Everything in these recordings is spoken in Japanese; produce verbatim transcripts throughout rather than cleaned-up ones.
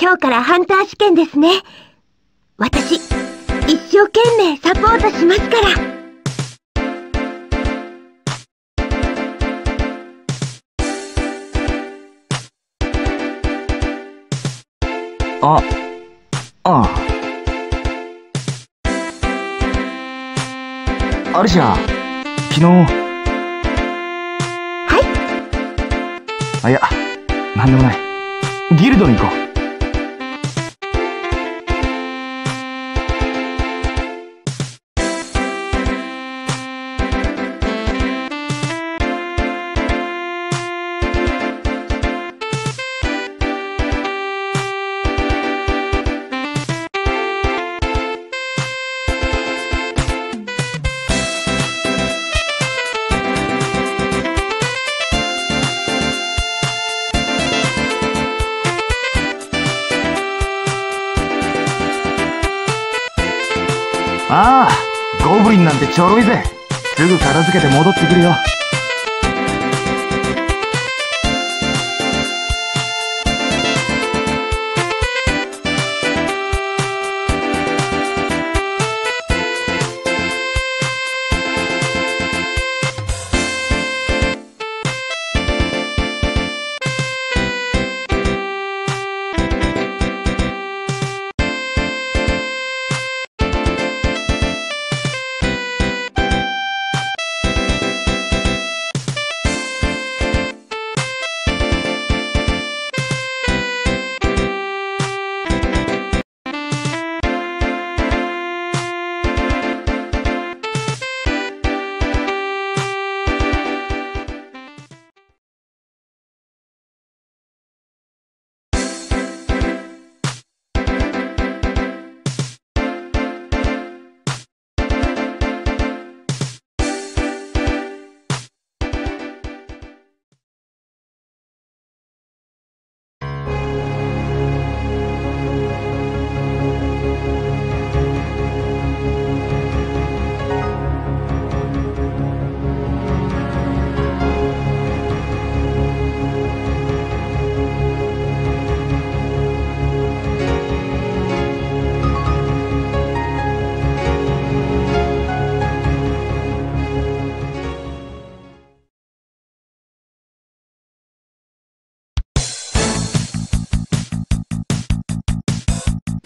今日からハンター試験ですね。私、一生懸命サポートしますから。あ、ああ。アルシア、昨日。はい。あ、いや、なんでもない。ギルドに行こう。ああ、ゴブリンなんてちょろいぜ。すぐ片付けて戻ってくるよ。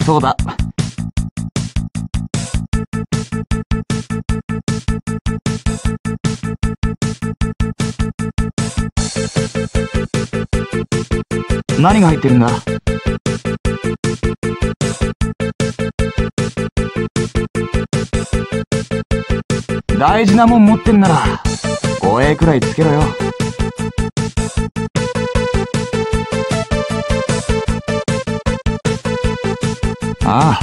そうだ。何が入ってるんだ？大事なもん持ってんなら護衛くらいつけろよ。ああ、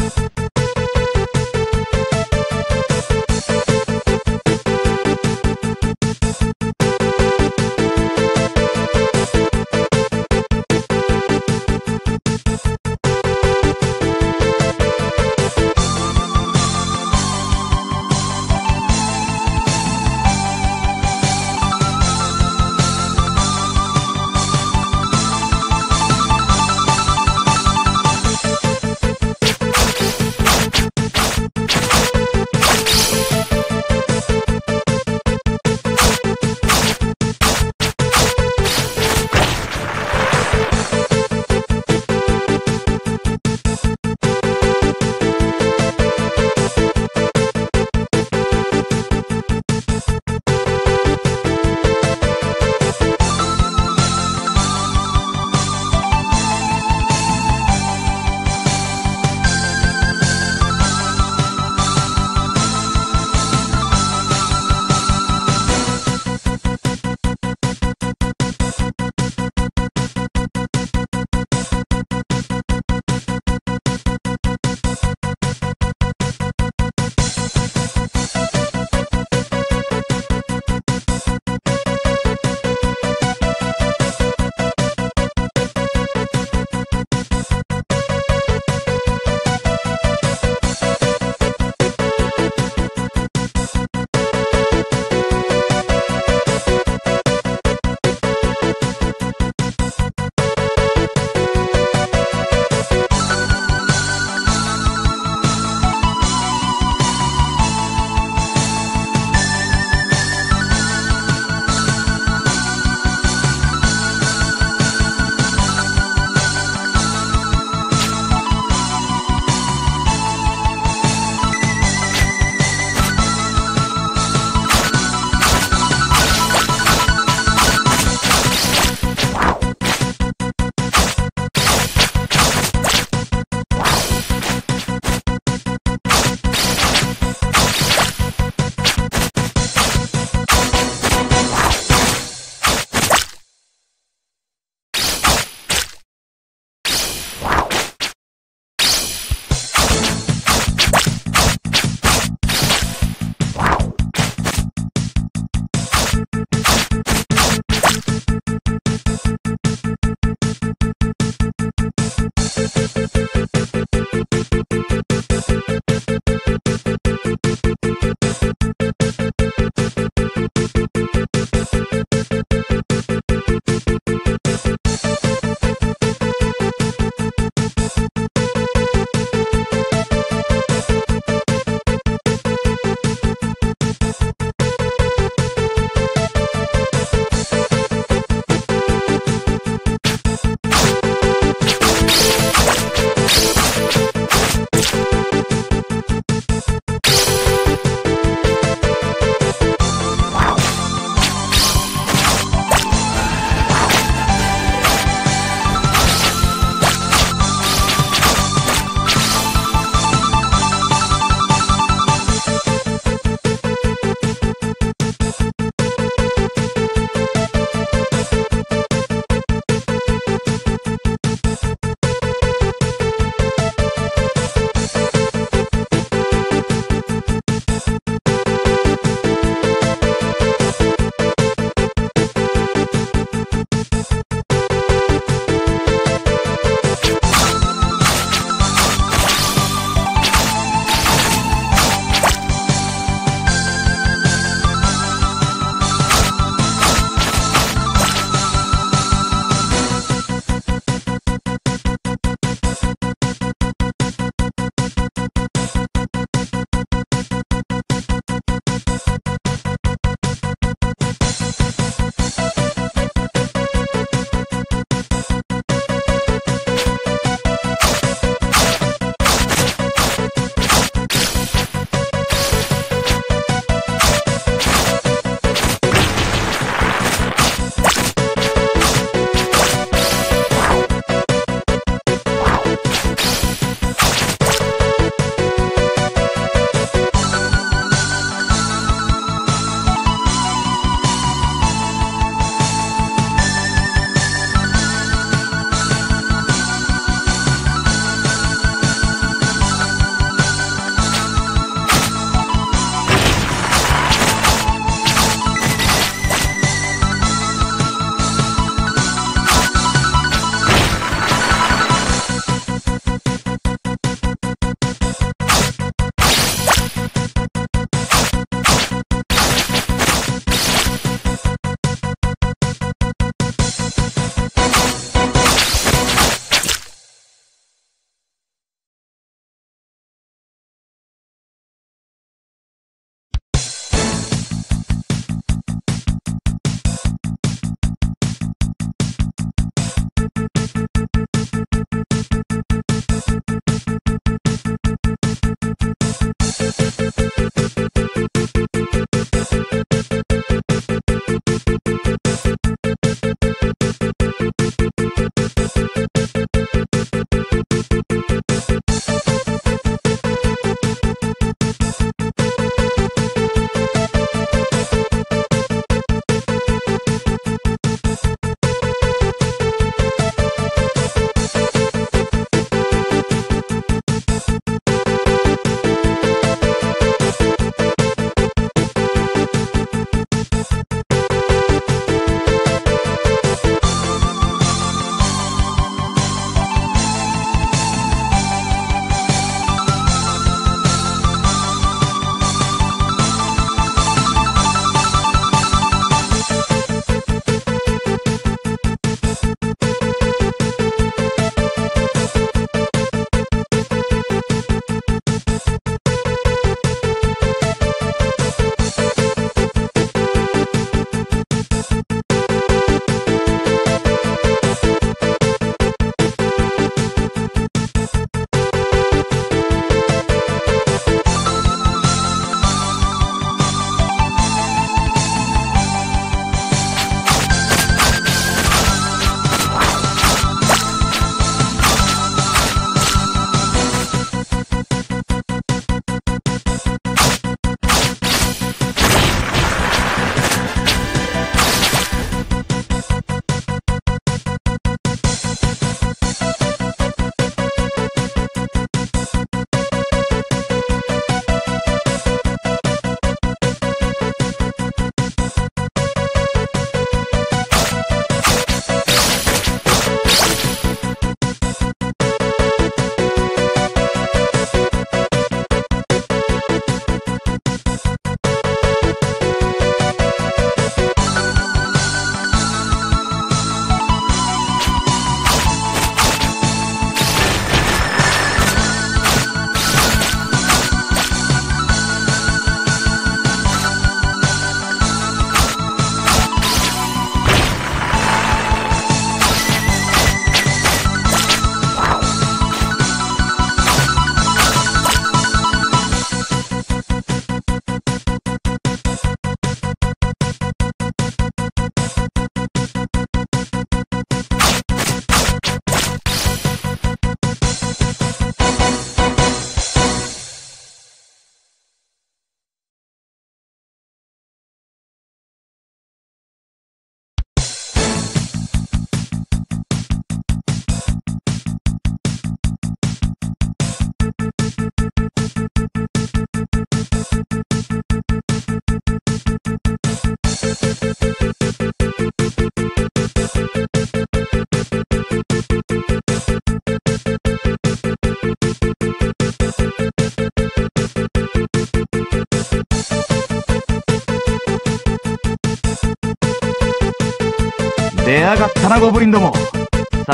出やがったなゴブリンども。さ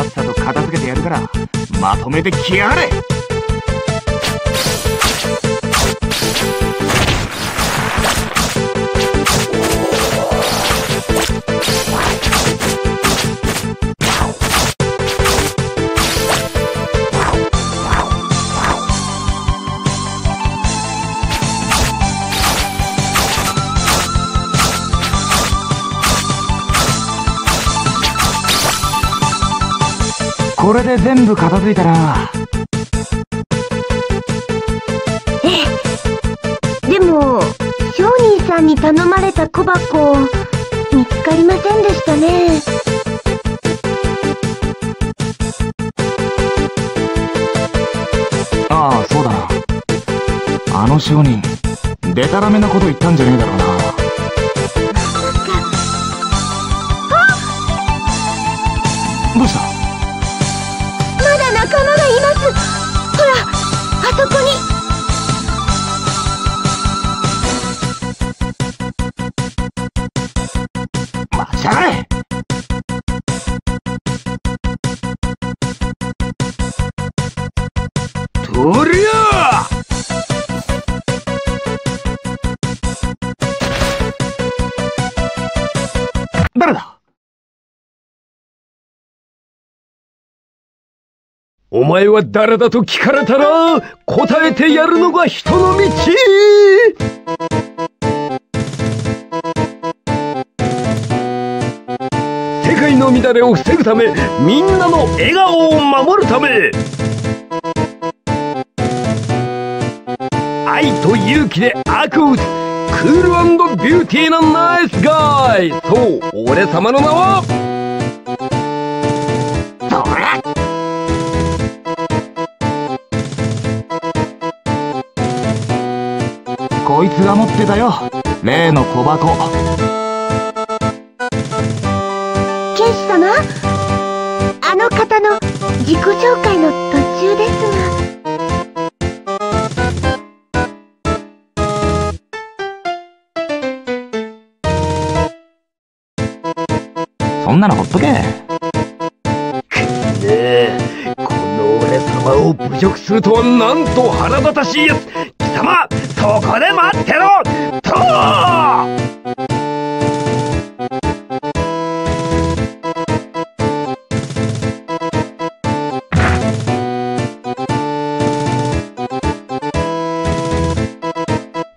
っさと片付けてやるからまとめてきやがれ。これで全部片付いたら。ええ、でも商人さんに頼まれた小箱見つかりませんでしたね。ああそうだな、あの商人でたらめなこと言ったんじゃねえだろうな。どうした？仲間がいます。ほらあそこに。待ちやがれ。とりゃ誰だ。お前は誰だと聞かれたら答えてやるのが人の道。世界の乱れを防ぐため、みんなの笑顔を守るため、愛と勇気で悪を打つクール&ビューティーなナイスガイ。そう、俺様の名はこいつが持ってたよ、例の小箱。剣士様、あの方の自己紹介の途中ですが。そんなのほっとけ。くねえ、この俺様を侮辱するとはなんと腹立たしいやつ。貴様ここで待ってろと。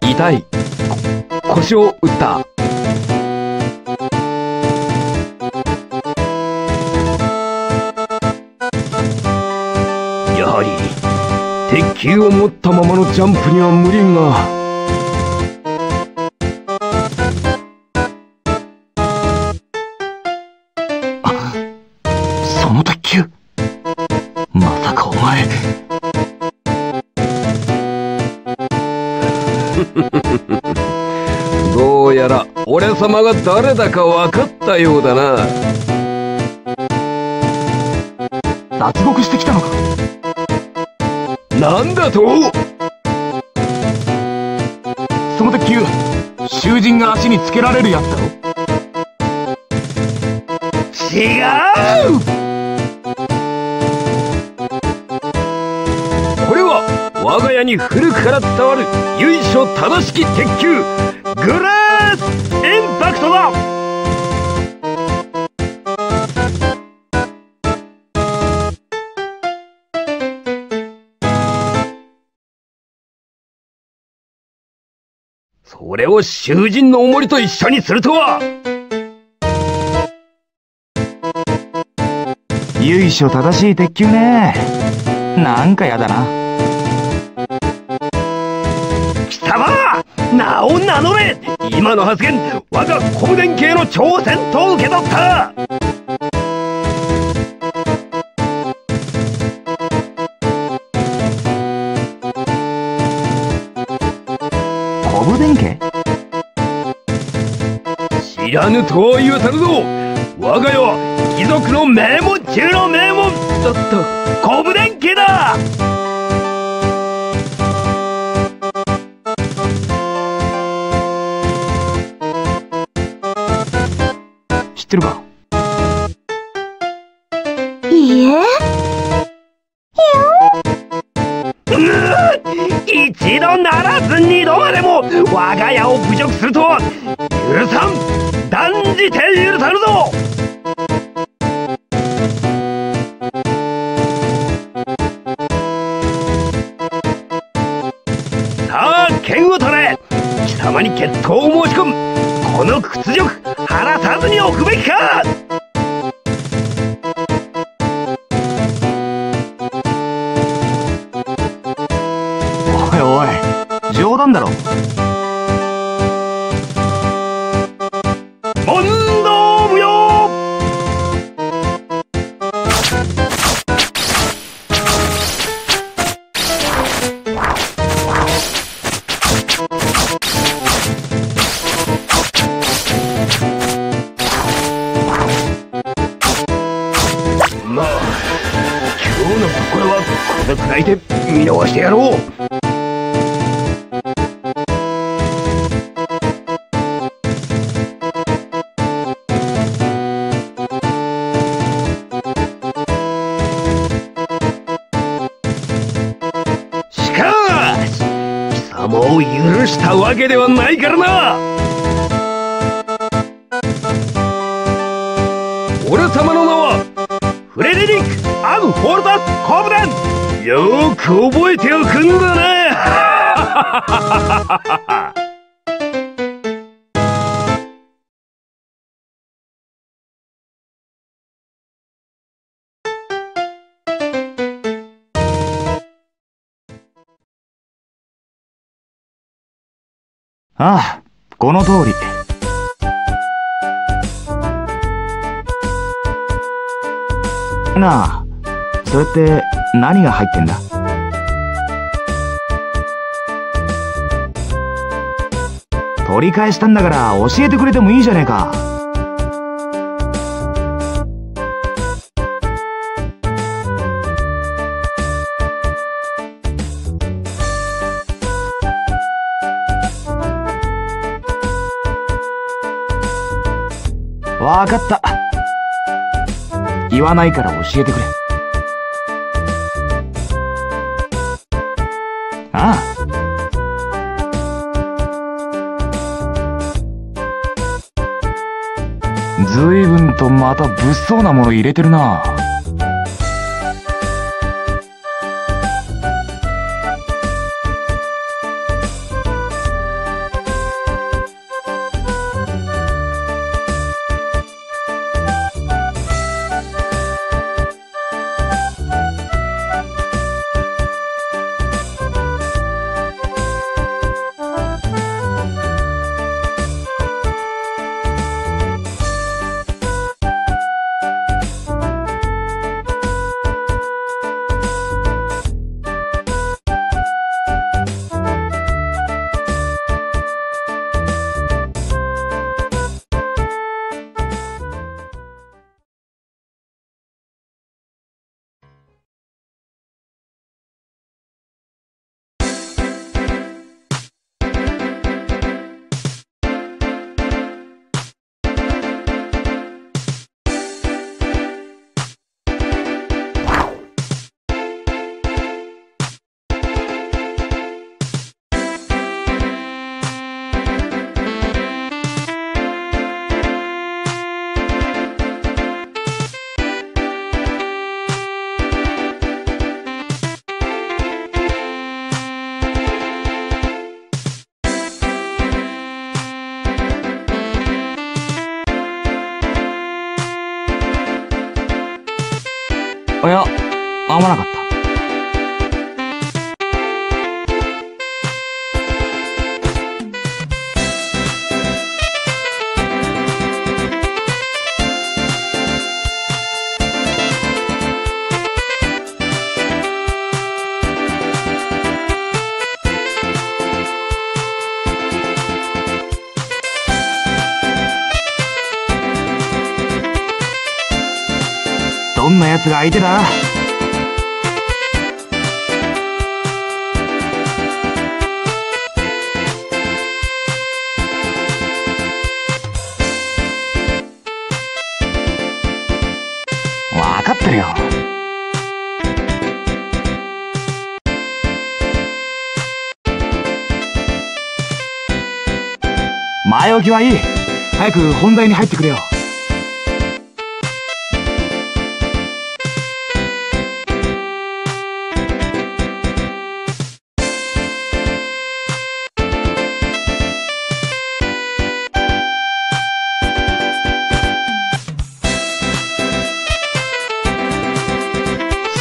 痛い、腰を打った。やはり鉄球を持ったままのジャンプには無理が。その鉄球、まさかお前どうやら俺様が誰だか分かったようだな。脱獄してきたのか。なんだと、その鉄球、囚人が足につけられるやつだろ。違う、これは我が家に古くから伝わる由緒正しき鉄球、グレースインパクトだ。それを囚人の重りと一緒にするとは。由緒正しい鉄球ね、なんかやだな。貴様、名を名乗れ。今の発言、我が光電系の挑戦と受け取った。知らぬとは言わさるぞ。我が家は貴族の名門中の名門だったコブデン家だ。知ってるか。家？一度ならず二度までも我が家を侮辱するとは許さん！断じて許さぬぞ！さあ剣を取れ！貴様に決闘を申し込む！この屈辱晴らさずにおくべきか！冗談だろ。問答無用。まあ今日の心はこのくらいで見逃してやろう。もう許したわけではないからな。俺様の名はフレデリック・アン・ホルダス・コブレン。よーく覚えておくんだな。ああ、この通り。なあ、それって何が入ってんだ？取り返したんだから教えてくれてもいいじゃねえか。わかった。言わないから教えてくれ。ああ。随分とまた物騒なもの入れてるな。いや、合わなかった。どんなやつが相手だ？分かった。ってるよ。前置きはいい。早く本題に入ってくれよ。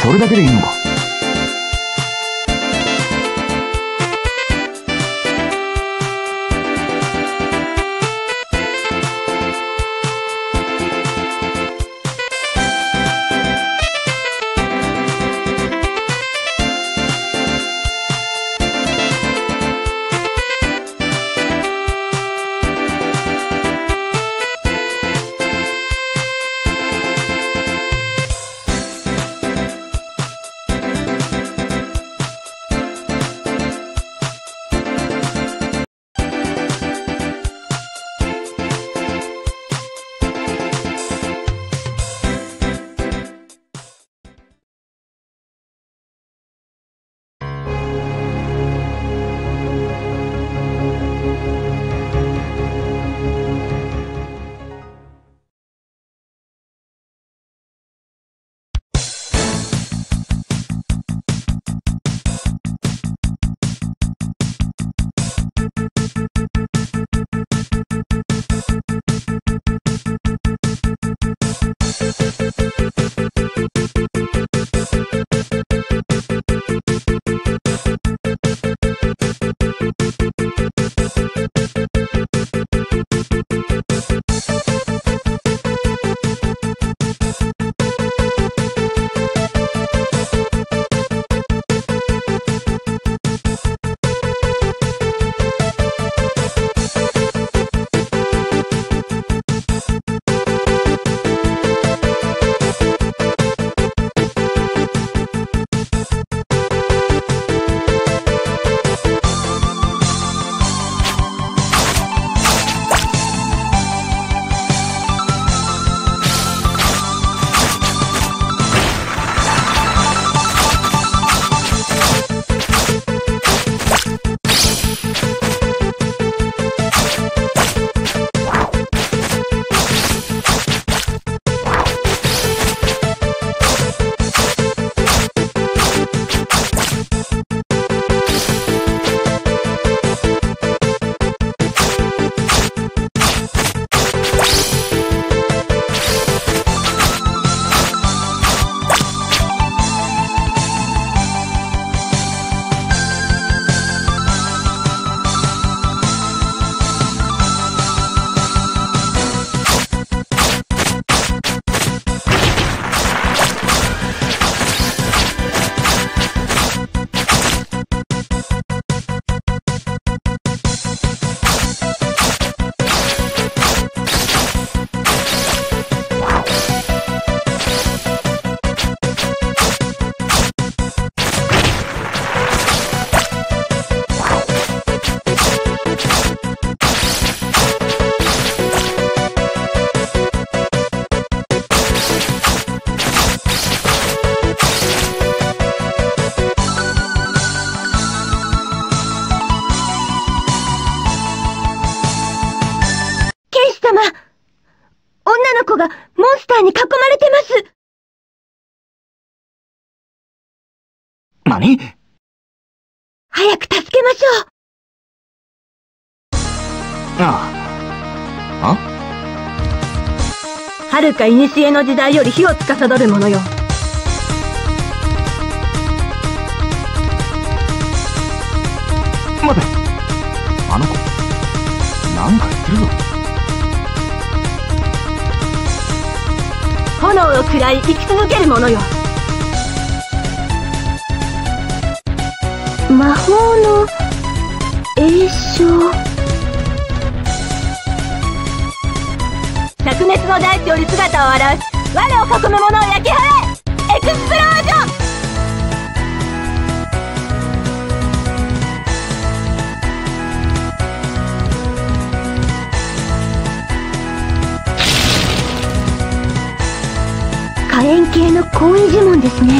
それだけでいいのか。何？早く助けましょう。ああ。あ？はるか古の時代より火を司るものよ。待て、あの子なんか言ってるぞ。炎を食らい生き続けるものよ。魔法の栄翔。灼熱の大地より姿を現す我を囲む者を焼き払え、エクスプロージョン。火円形の好意呪文ですね。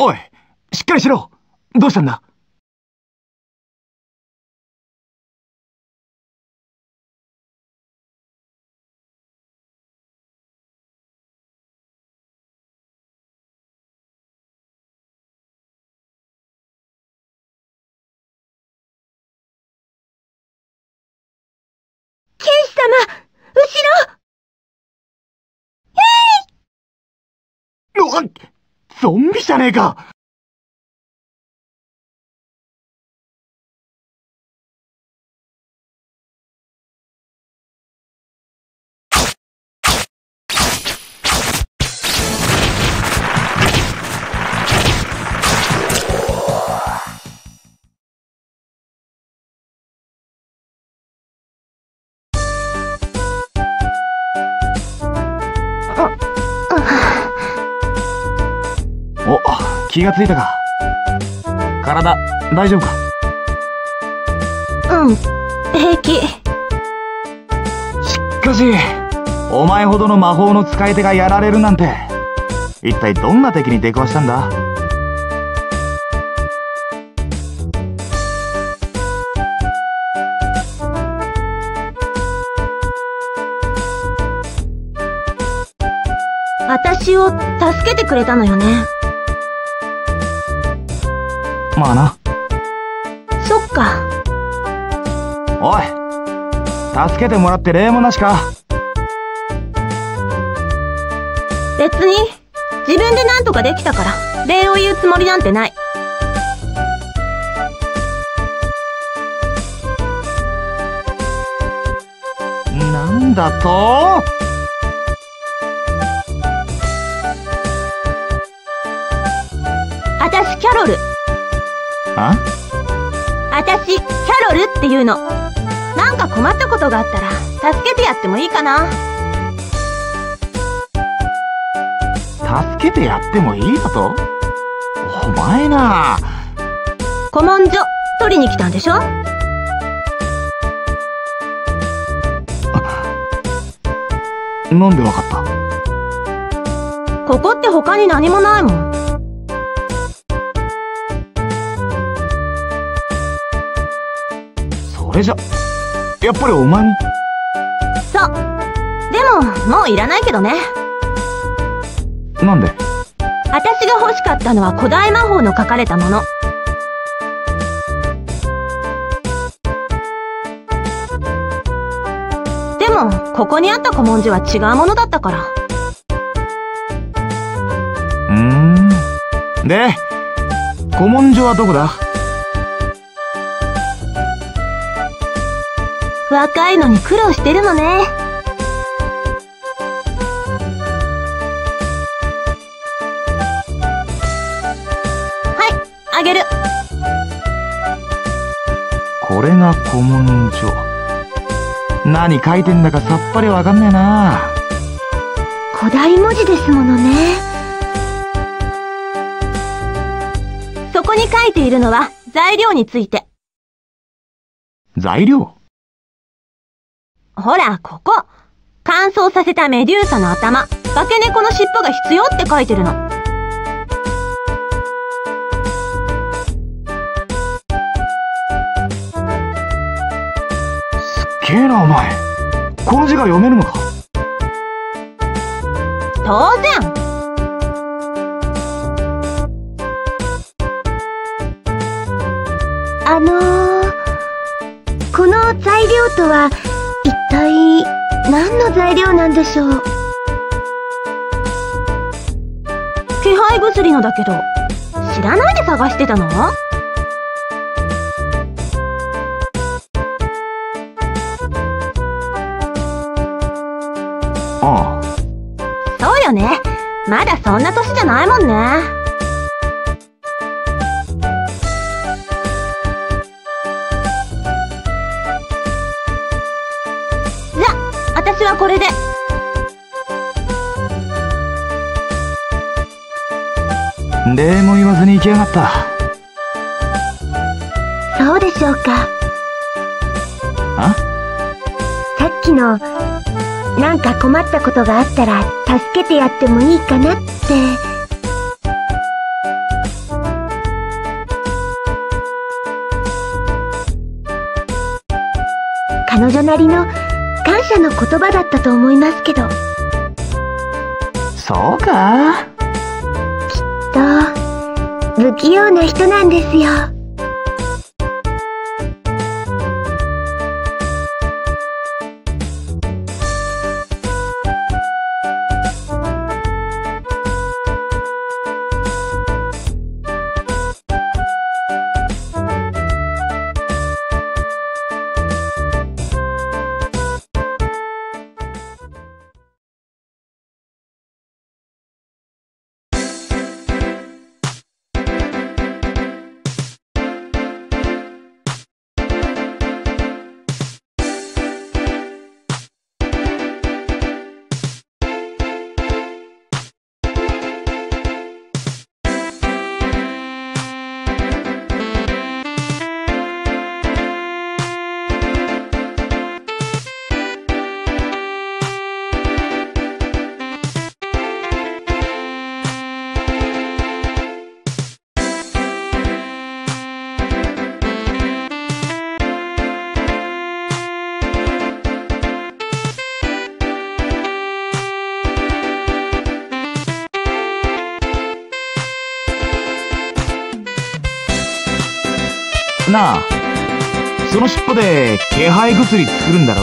おい、しっかりしろ。どうしたんだ？剣士様、後ろ！えい！ゾンビじゃねえか。気がついたか。体大丈夫か？うん、平気。しかしお前ほどの魔法の使い手がやられるなんて、一体どんな敵に出くわしたんだ？私を助けてくれたのよね。まあな。そっか。おい、助けてもらって礼もなしか。別に自分で何とかできたから礼を言うつもりなんてない。なんだと？あたしキャロル。あたしキャロルっていうの。なんか困ったことがあったら助けてやってもいいかな。助けてやってもいいだと？お前なあ。古文書取りに来たんでしょ？なんでわかった？ここって他に何もないもん。それじゃやっぱりお前も。そう、でももういらないけどね。なんで？私が欲しかったのは古代魔法の書かれたもの。でもここにあった古文書は違うものだったから。うーん、で古文書はどこだ？若いのに苦労してるのね。はい、あげる。これが古文書。何書いてんだかさっぱりわかんねえな。古代文字ですものね。そこに書いているのは材料について。材料？ほら、ここ。乾燥させたメデューサの頭、化け猫の尻尾が必要って書いてるの。すっげえな、お前。この字が読めるのか？当然。あのー、この材料とは、一体何の材料なんでしょう？気配薬のだけど知らないで探してたの？ああ、そうよね。まだそんな年じゃないもんね。私はこれで。礼も言わずに行きやがった。そうでしょうか。あ？さっきのなんか困ったことがあったら助けてやってもいいかなって。彼女なりの感謝の言葉だったと思いますけど。そうか？きっと不器用な人なんですよ。なあ、その尻尾で気配薬作るんだろ？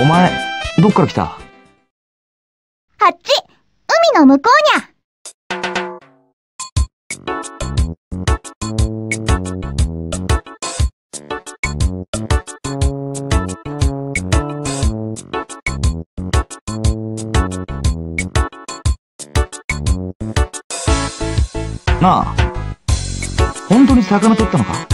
お前、どっから来た？あっち、海の向こうにゃ。なあ、本当に魚取ったのか？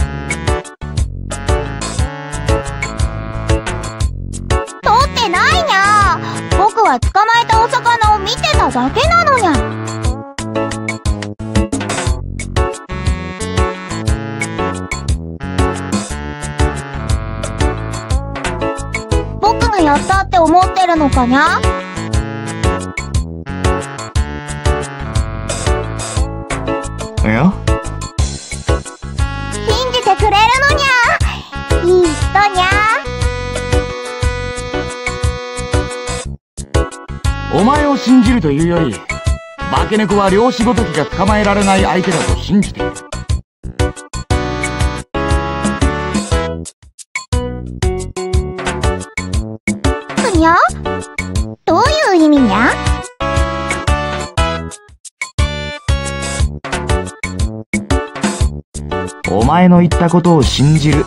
捕まえたお魚を見てただけなのにゃ。僕がやったって思ってるのかにゃ。いや、信じてくれる？いい人にゃ。お前を信じるというより、化け猫は漁師ごときが捕まえられない相手だと信じている。ふにゃ？どういう意味にゃ？お前の言ったことを信じる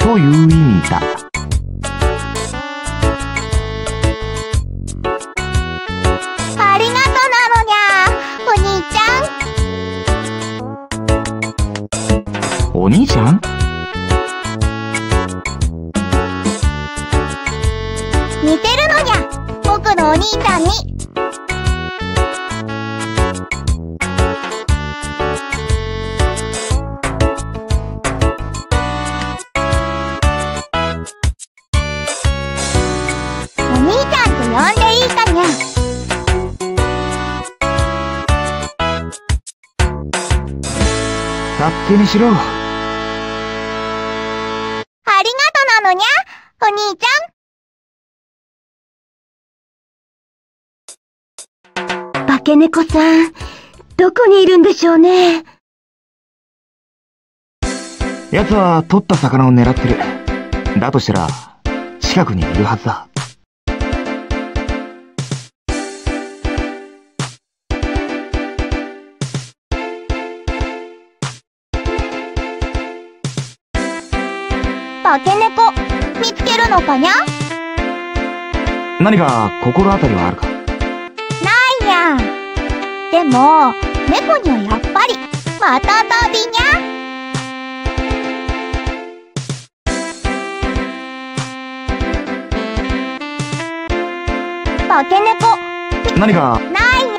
という意味だ。ありがとなのにゃ、お兄ちゃん。お兄ちゃん？似てるのにゃ、僕のお兄ちゃんに。勝手にしろ。ありがとなのにゃ、お兄ちゃん。化け猫さん、どこにいるんでしょうね。奴は取った魚を狙ってる。だとしたら近くにいるはずだ。化け猫、見つけるのかにゃ。何か心当たりはあるか。ないや。でも猫にはやっぱりまたたびにゃ。化け猫、何かないや。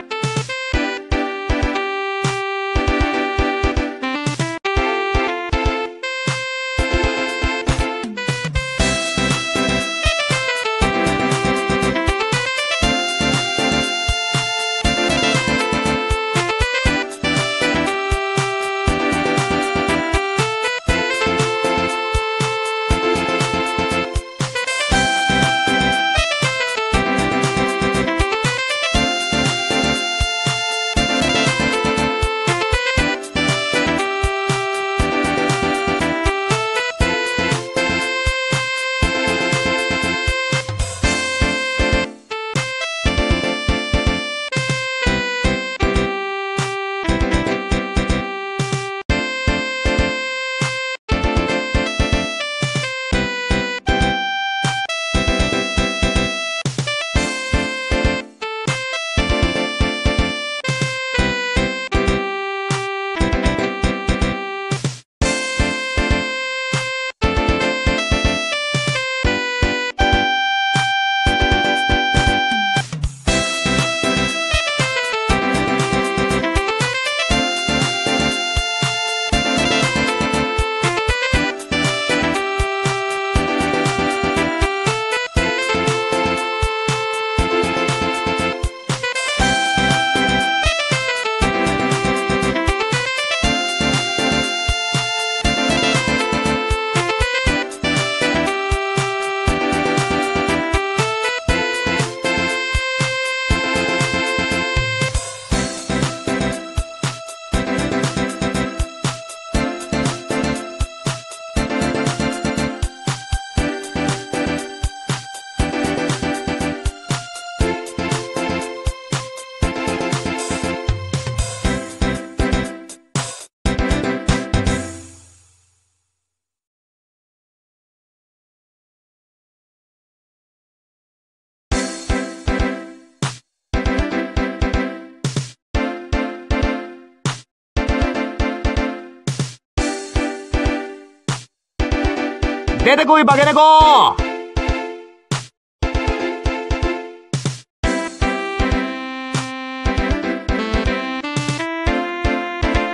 出てこい、化け猫。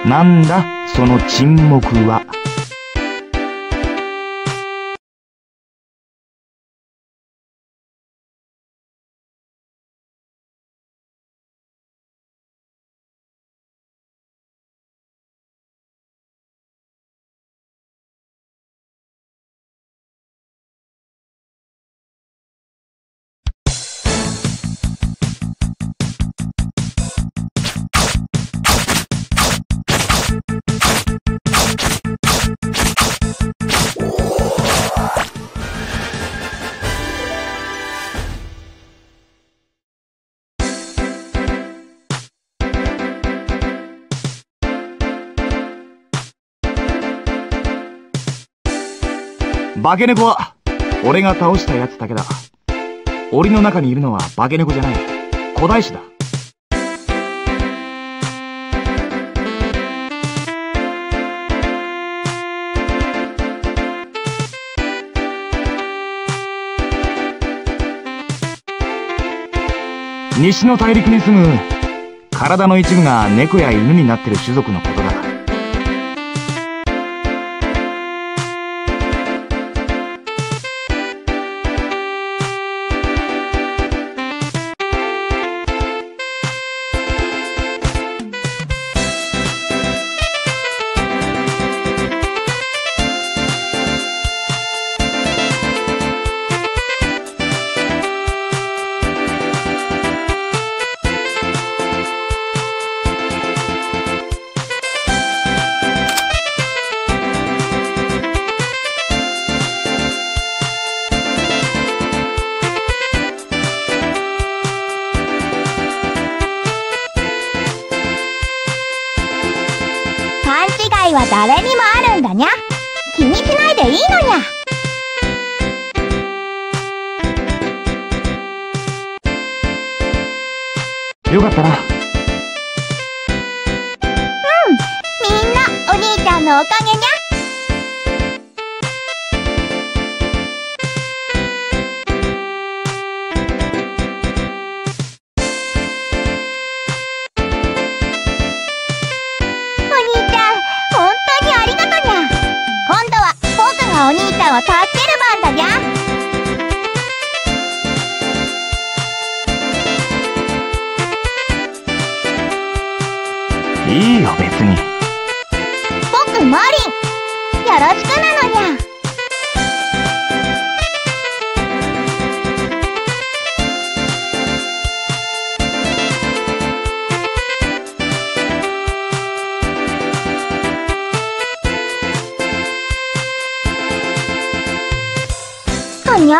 なんだその沈黙は。化け猫は俺が倒したやつだけだ。檻の中にいるのは化け猫じゃない、古代種だ。西の大陸に住む体の一部が猫や犬になってる種族のことだ。は誰にもあるんだにゃ。気にしないでいいのにゃ。よかったな。うん、みんなお兄ちゃんのおかげにゃ。お兄ちゃんを助ける番だにゃ。いいよ別に。僕マリン、よろしくなのにゃ。にゃ？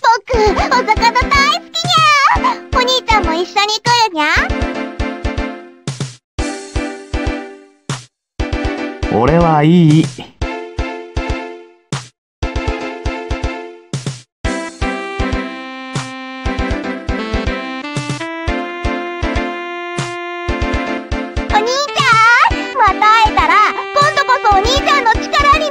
僕、お魚大好き。一緒に来るにゃ。俺はいい。お兄ちゃん、また会えたら今度こそお兄ちゃんの力に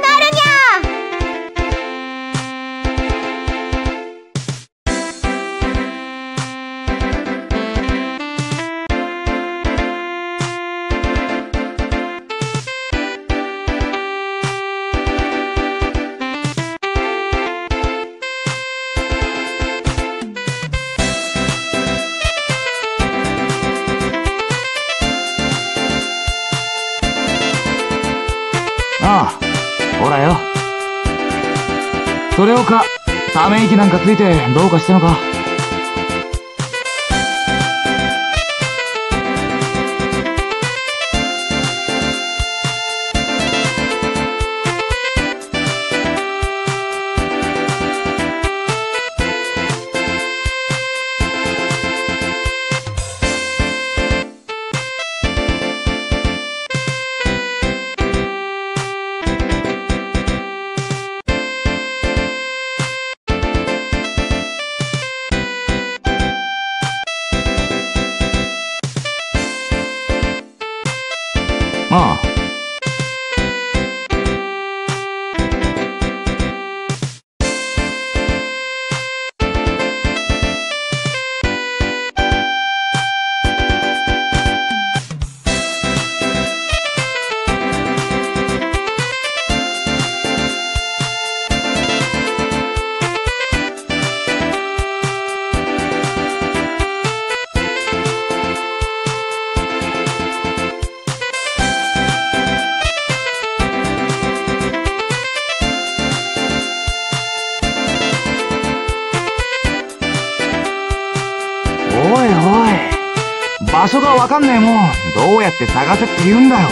なるにゃ。ああ、ほらよ。それをか、ため息なんかついてどうかしたのか。場所がわかんねえもん。どうやって探せって言うんだよ。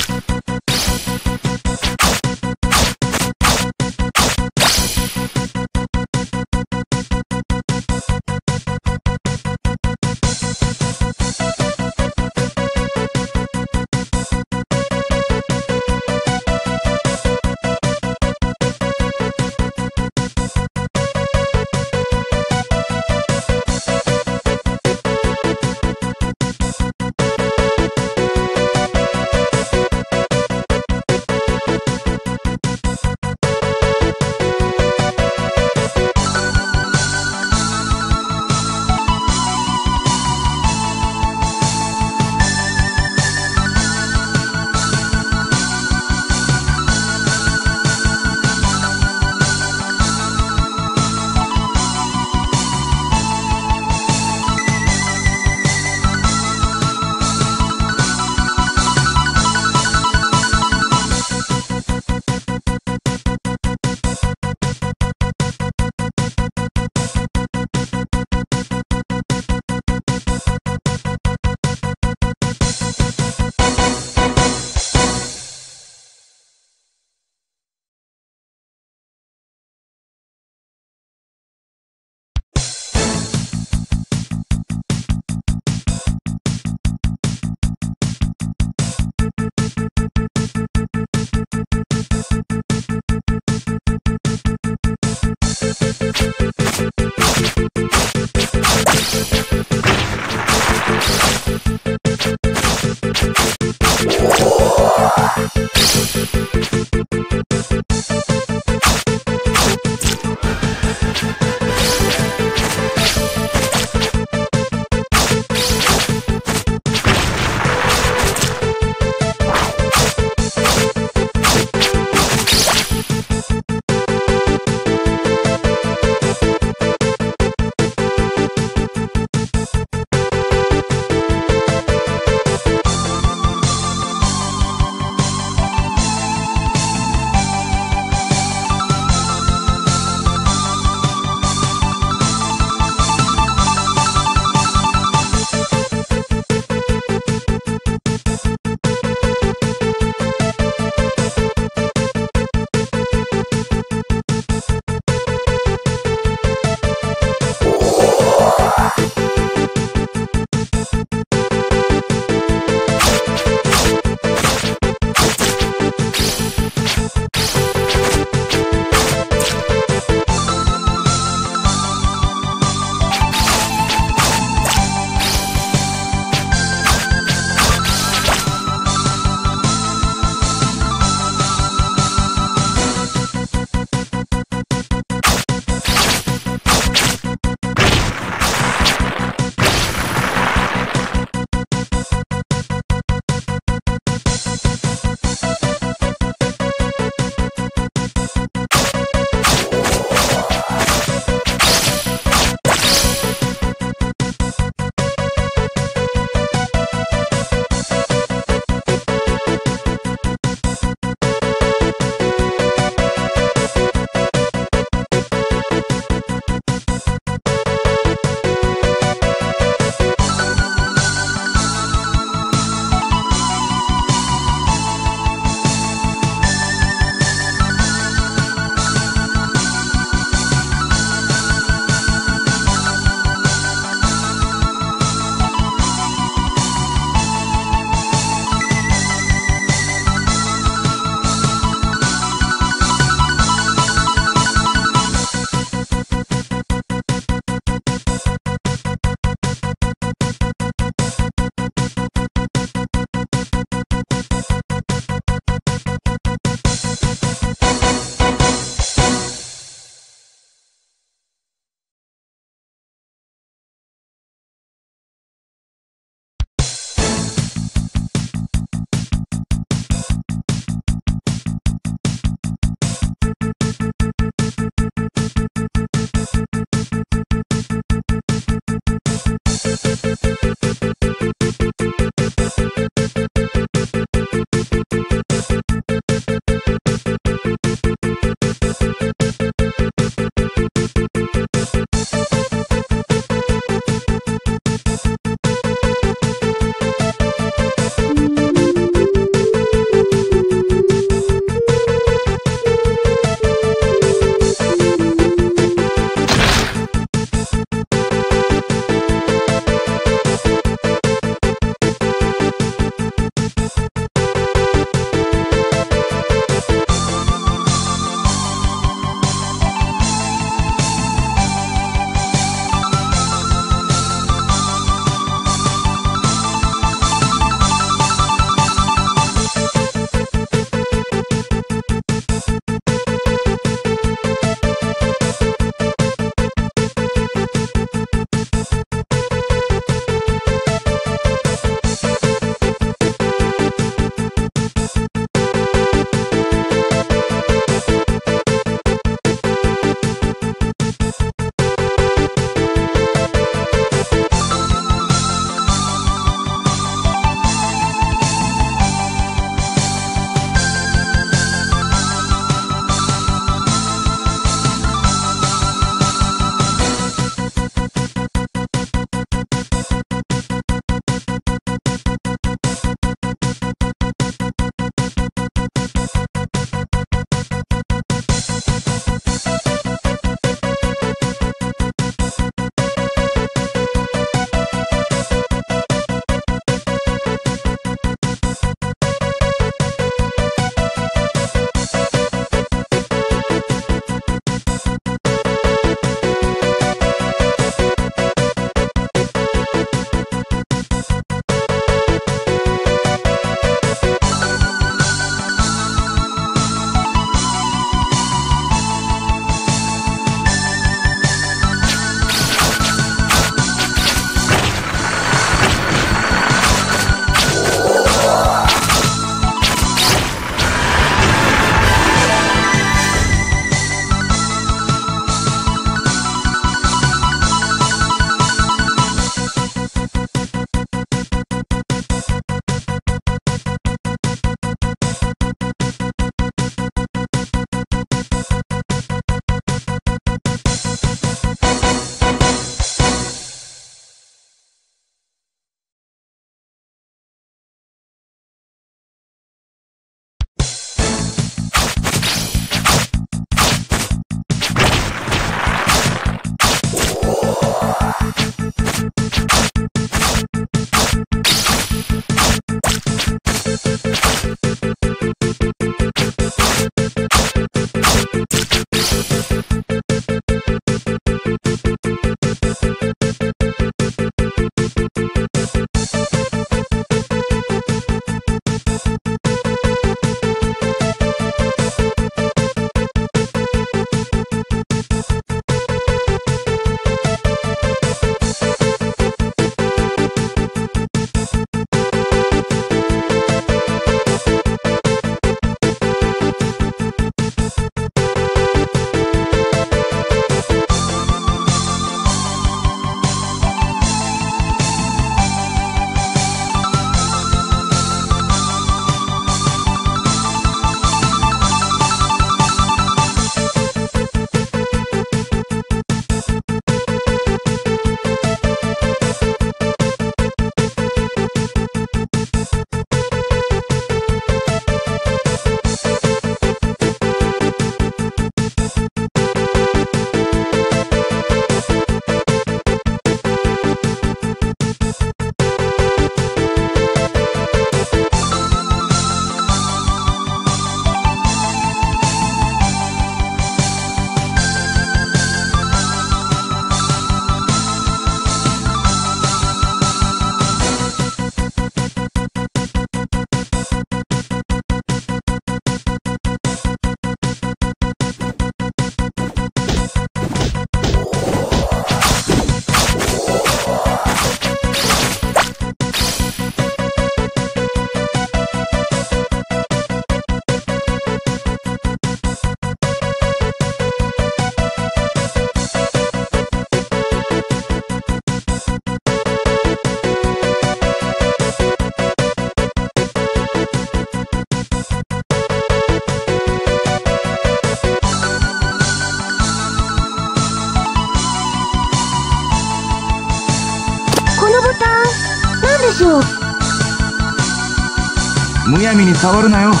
むやみに触るなよ。押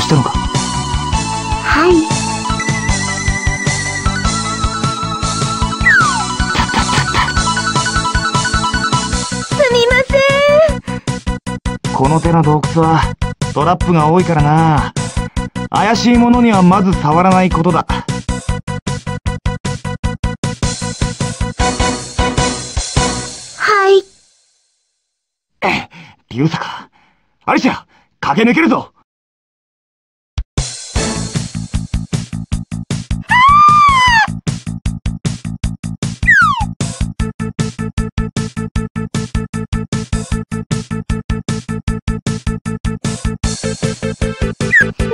したのか。はい。たたたた。すみません。この手の洞窟はトラップが多いからな。怪しいものにはまず触らないことだ。竜坂、アリシア、駆け抜けるぞ。す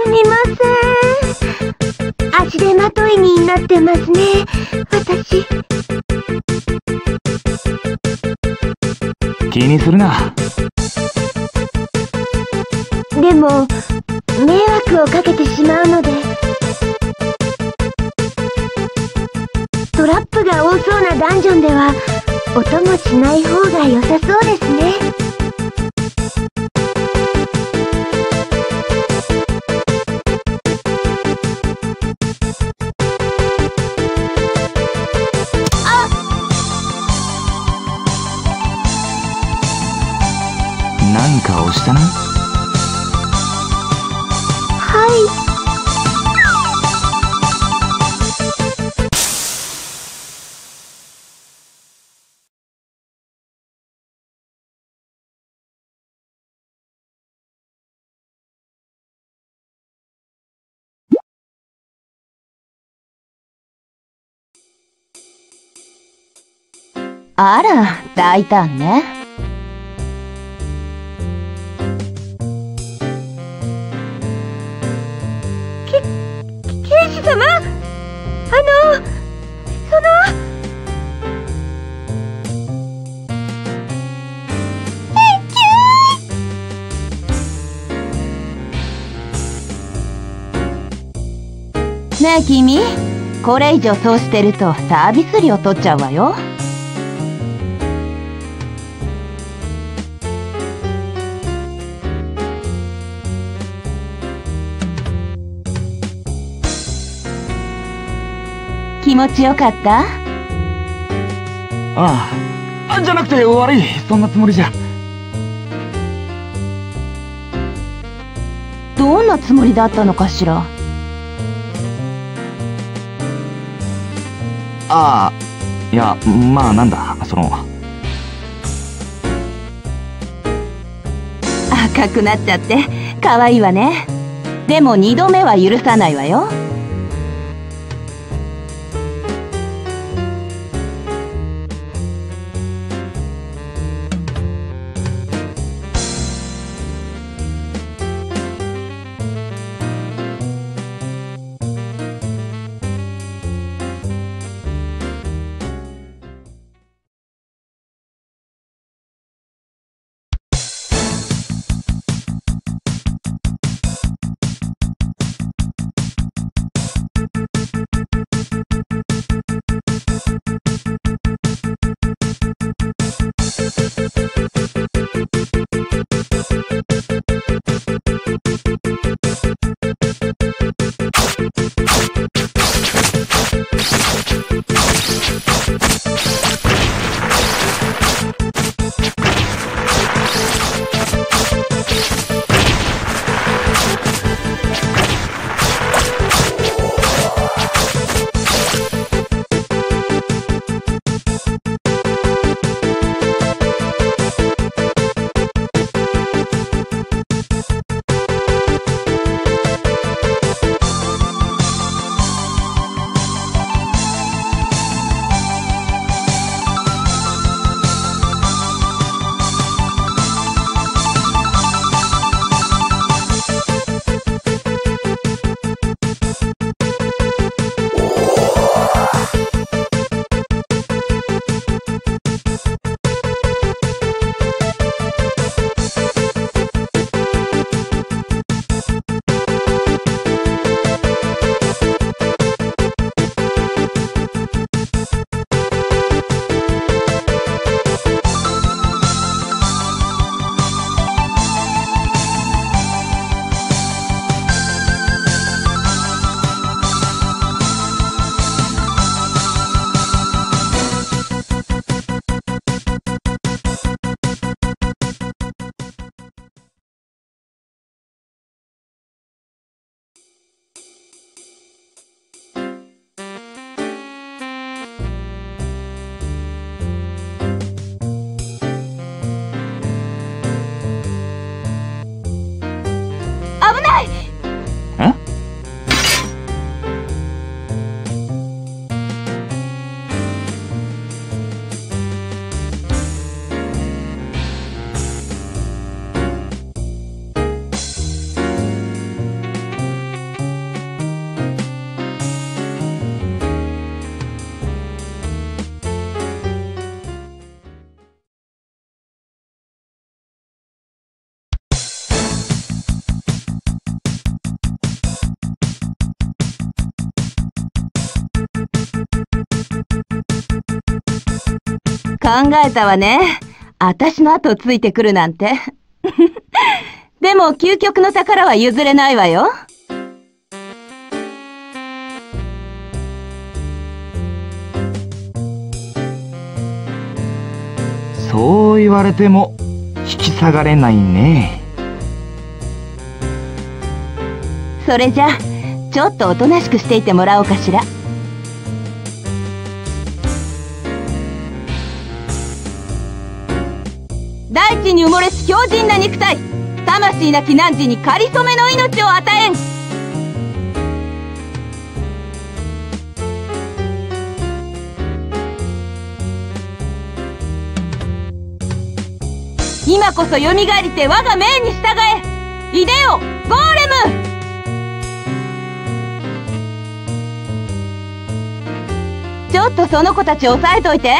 みません、足手まといになってますね、私。気にするな。でも迷惑をかけてしまうので。トラップが多そうなダンジョンでは音もしない方が良さそうですね。あっ、なんか押したな。あら、大胆ね。け、刑事様、あの、その。えっ、きゅー。ねえ君、これ以上そうしてるとサービス料取っちゃうわよ。気持ちよかった？ああ、じゃなくて悪い、そんなつもりじゃ。どんなつもりだったのかしら。ああ、いや、まあなんだ、その赤くなっちゃって可愛いわね。でも二度目は許さないわよ。考えたわね。私の後をついてくるなんて。でも究極の宝は譲れないわよ。そう言われても引き下がれないね。それじゃちょっとおとなしくしていてもらおうかしら。大地に埋もれし強靭な肉体、魂なき汝にかりそめの命を与えん。今こそよみがえりて我が命に従え。いでよゴーレム。ちょっとその子たち押さえといて。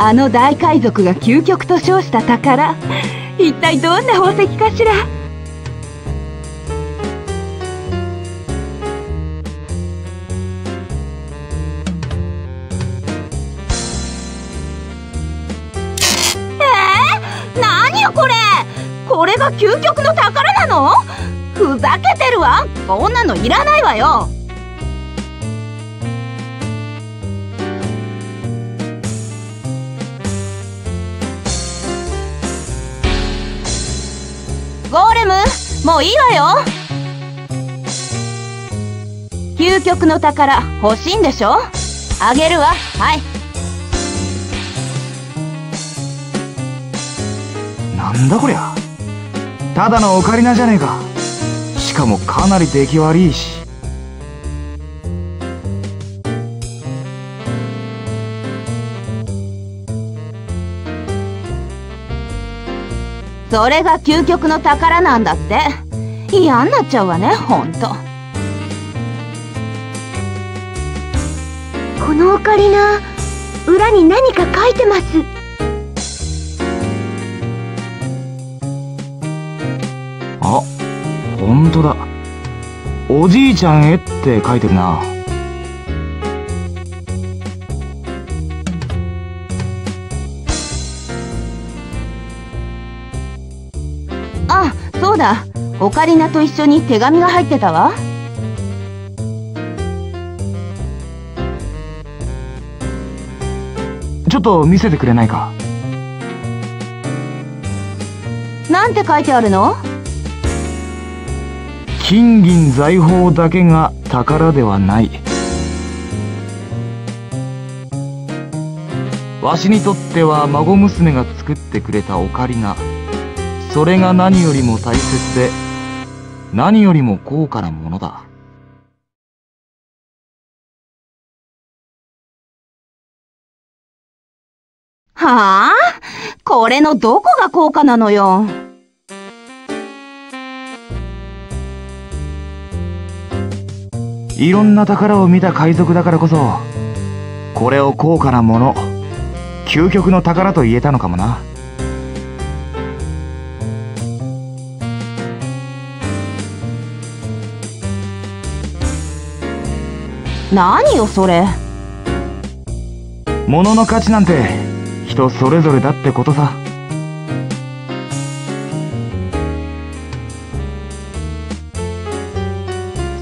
あの大海賊が究極と称した宝、一体どんな宝石かしら。えー、何よこれ。これが究極の宝なの？ふざけてるわ。こんなのいらないわよ。ゴーレム、もういいわよ。究極の宝欲しいんでしょ？あげるわ。はい。なんだこりゃ、ただのオカリナじゃねえか。しかもかなり出来悪いし。それが究極の宝なんだって。嫌になっちゃうわね、ほんと。このオカリナ、裏に何か書いてます。あ、ほんとだ。おじいちゃんへって書いてるな。そうだ、オカリナと一緒に手紙が入ってたわ。ちょっと見せてくれないか。なんて書いてあるの？金銀財宝だけが宝ではない。わしにとっては孫娘が作ってくれたオカリナ、それが何よりも大切で、何よりも高価なものだ。はあ？これのどこが高価なのよ。いろんな宝を見た海賊だからこそ、これを高価なもの、究極の宝と言えたのかもな。何よそれ。物の価値なんて人それぞれだってことさ。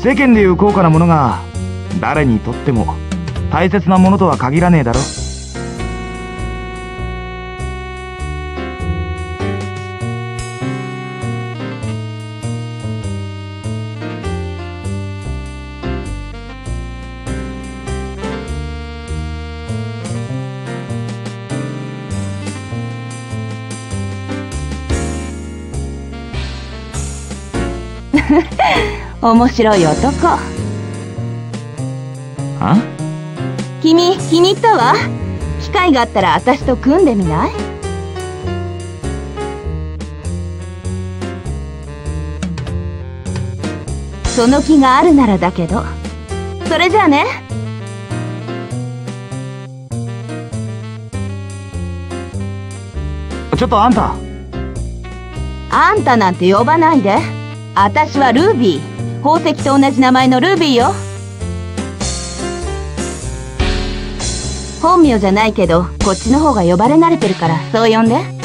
世間でいう高価なものが誰にとっても大切なものとは限らねえだろ。面白い男。あ？君気に入ったわ。機会があったら私と組んでみない？その気があるならだけど。それじゃあね。ちょっとあんた。あんたなんて呼ばないで。あたしはルービー。宝石と同じ名前のルービーよ。本名じゃないけど、こっちの方が呼ばれ慣れてるから、そう呼んで。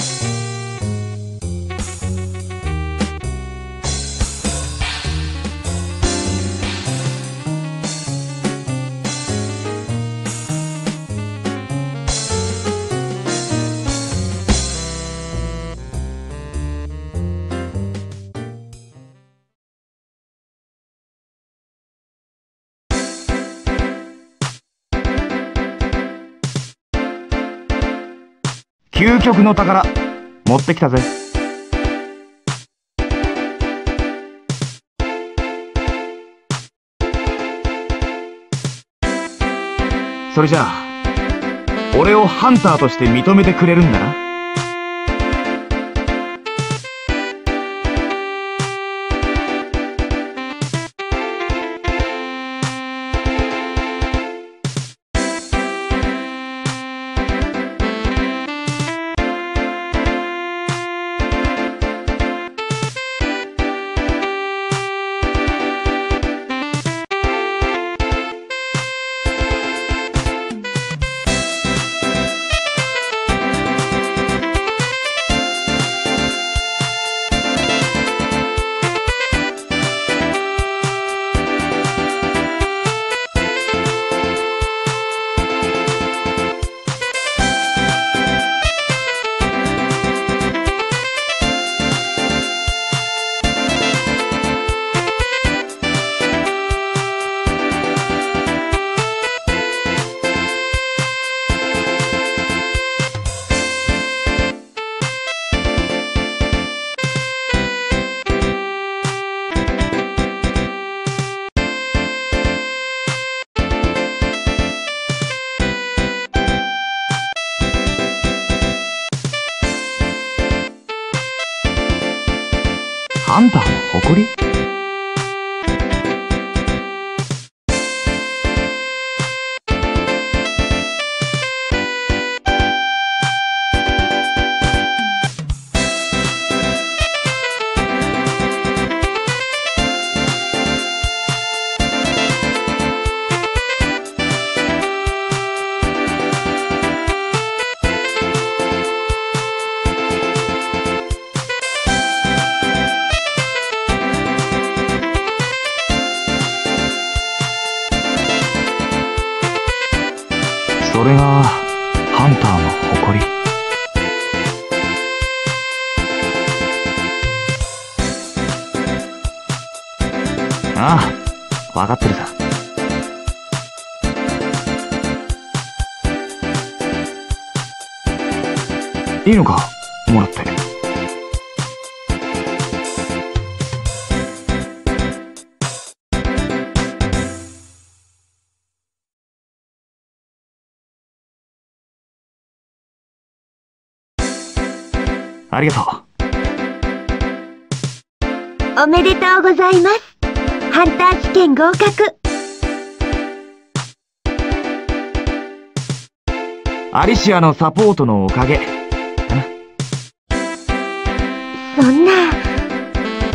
究極の宝持ってきたぜ。それじゃあ俺をハンターとして認めてくれるんだな。ハンターの誇り？それがハンターの誇り。ああ、分かってるさ。いいのか、もらって。ありがとう。おめでとうございます。ハンター試験合格。アリシアのサポートのおかげ。そんな、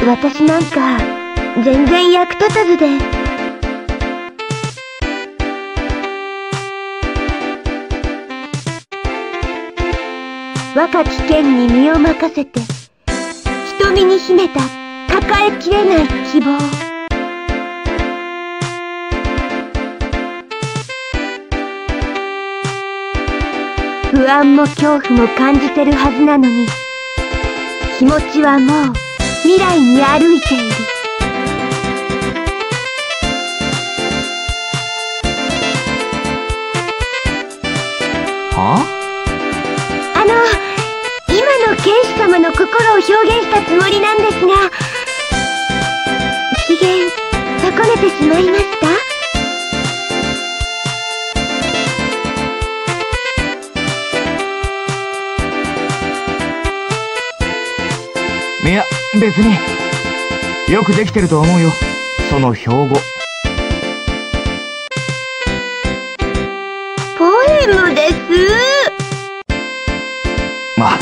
私なんか全然役立たずで。若き剣に身を任せて、瞳に秘めた抱えきれない希望。不安も恐怖も感じてるはずなのに、気持ちはもう未来に歩いている。心を表現したつもりなんですが、機嫌損ねてしまいました。いや、別によくできてると思うよ、その標語。ポエムです。まあ